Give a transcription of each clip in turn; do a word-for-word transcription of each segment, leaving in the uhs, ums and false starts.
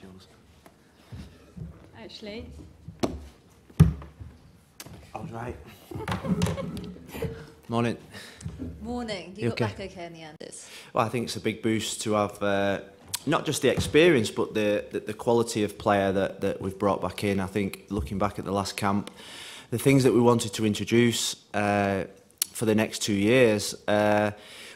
Jules? Actually, I was right. Morning. Morning. You, you got okay? back okay in the end? Well, I think it's a big boost to have uh, not just the experience, but the, the the quality of player that that we've brought back in. I think looking back at the last camp, the things that we wanted to introduce uh, for the next two years. Uh,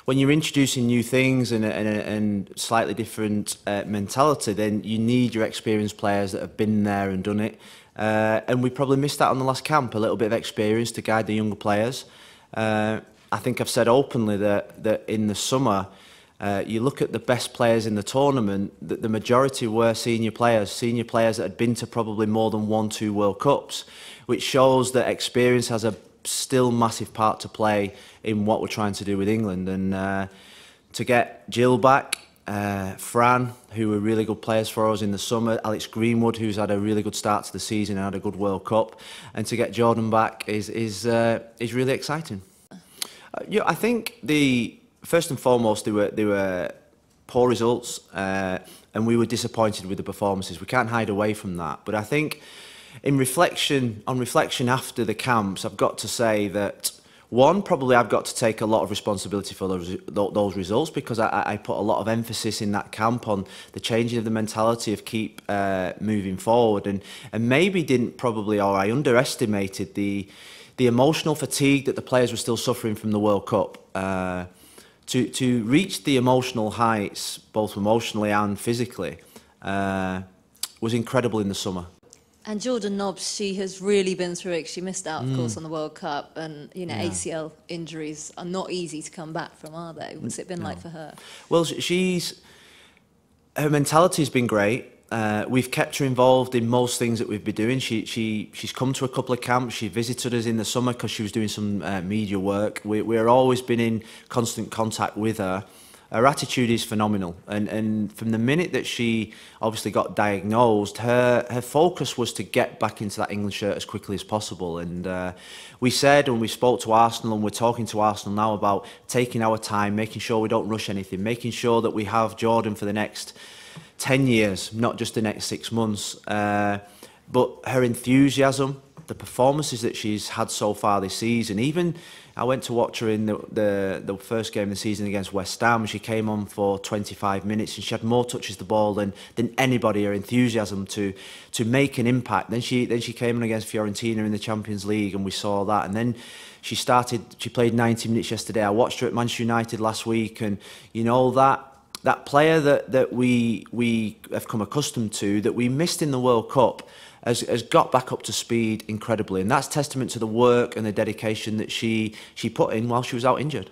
when you're introducing new things and, and, and slightly different uh, mentality, then you need your experienced players that have been there and done it. Uh, and we probably missed that on the last camp, a little bit of experience to guide the younger players. Uh, I think I've said openly that, that in the summer, uh, you look at the best players in the tournament, that the majority were senior players, senior players that had been to probably more than one, two World Cups, which shows that experience has a still massive part to play in what we're trying to do with England. And uh, to get Jill back, uh, Fran, who were really good players for us in the summer, Alex Greenwood, who's had a really good start to the season and had a good World Cup, and to get Jordan back is, is, uh, is really exciting. Uh, yeah, I think the first and foremost, they were, they were poor results uh, and we were disappointed with the performances. We can't hide away from that, but I think In reflection, on reflection after the camps, I've got to say that, one, probably I've got to take a lot of responsibility for those, those results, because I, I put a lot of emphasis in that camp on the changing of the mentality of keep uh, moving forward, and, and maybe didn't probably, or I underestimated the, the emotional fatigue that the players were still suffering from the World Cup. Uh, to, to reach the emotional heights, both emotionally and physically, uh, was incredible in the summer. And Jordan Nobbs, she has really been through it. She missed out, of mm. course, on the World Cup. And, you know, yeah. A C L injuries are not easy to come back from, are they? What's it been no. like for her? Well, she's... her mentality's been great. Uh, we've kept her involved in most things that we've been doing. She, she, she's come to a couple of camps. She visited us in the summer because she was doing some uh, media work. We, we're always been in constant contact with her. Her attitude is phenomenal, and, and from the minute that she obviously got diagnosed, her, her focus was to get back into that England shirt as quickly as possible. And uh, we said, when we spoke to Arsenal, and we're talking to Arsenal now about taking our time, making sure we don't rush anything, making sure that we have Jordan for the next ten years, not just the next six months. Uh, but her enthusiasm, the performances that she's had so far this season, even I went to watch her in the, the, the first game of the season against West Ham. She came on for twenty-five minutes and she had more touches the ball than, than anybody. Her enthusiasm to, to make an impact. Then she, then she came on against Fiorentina in the Champions League and we saw that. And then she started, she played ninety minutes yesterday. I watched her at Manchester United last week, and you know, that, that player that, that we, we have come accustomed to, that we missed in the World Cup, Has, has got back up to speed incredibly, and that's testament to the work and the dedication that she she put in while she was out injured.